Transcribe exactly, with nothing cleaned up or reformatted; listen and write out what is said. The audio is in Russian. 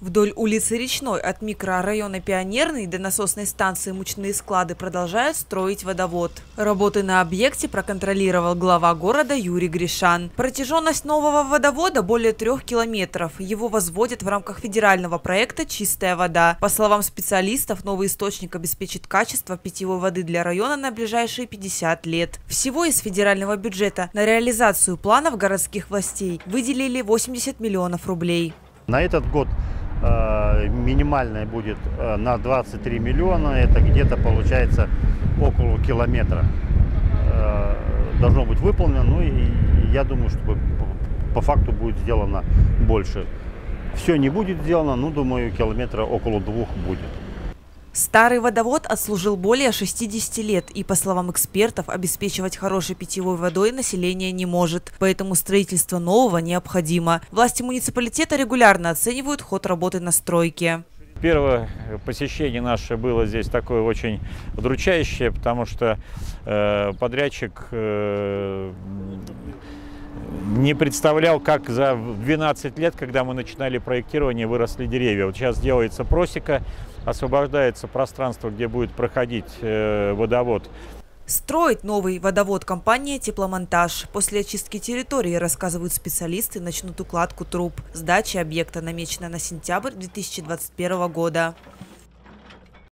Вдоль улицы Речной от микрорайона Пионерный до насосной станции мучные склады продолжают строить водовод. Работы на объекте проконтролировал глава города Юрий Гришан. Протяженность нового водовода более трех километров. Его возводят в рамках федерального проекта «Чистая вода». По словам специалистов, новый источник обеспечит качество питьевой воды для района на ближайшие пятьдесят лет. Всего из федерального бюджета на реализацию планов городских властей выделили восемьдесят миллионов рублей. На этот год минимальная будет на двадцать три миллиона, это где-то получается около километра должно быть выполнено, ну и я думаю, что по факту будет сделано больше. Все не будет сделано, ну думаю, километра около двух будет. Старый водовод отслужил более шестидесяти лет и, по словам экспертов, обеспечивать хорошей питьевой водой население не может. Поэтому строительство нового необходимо. Власти муниципалитета регулярно оценивают ход работы на стройке. Первое посещение наше было здесь такое очень удручающее, потому что э, подрядчик... Э, Не представлял, как за двенадцать лет, когда мы начинали проектирование, выросли деревья. Вот сейчас делается просека, освобождается пространство, где будет проходить э, водовод. Строит новый водовод компания «Тепломонтаж». После очистки территории, рассказывают специалисты, начнут укладку труб. Сдача объекта намечена на сентябрь две тысячи двадцать первого года.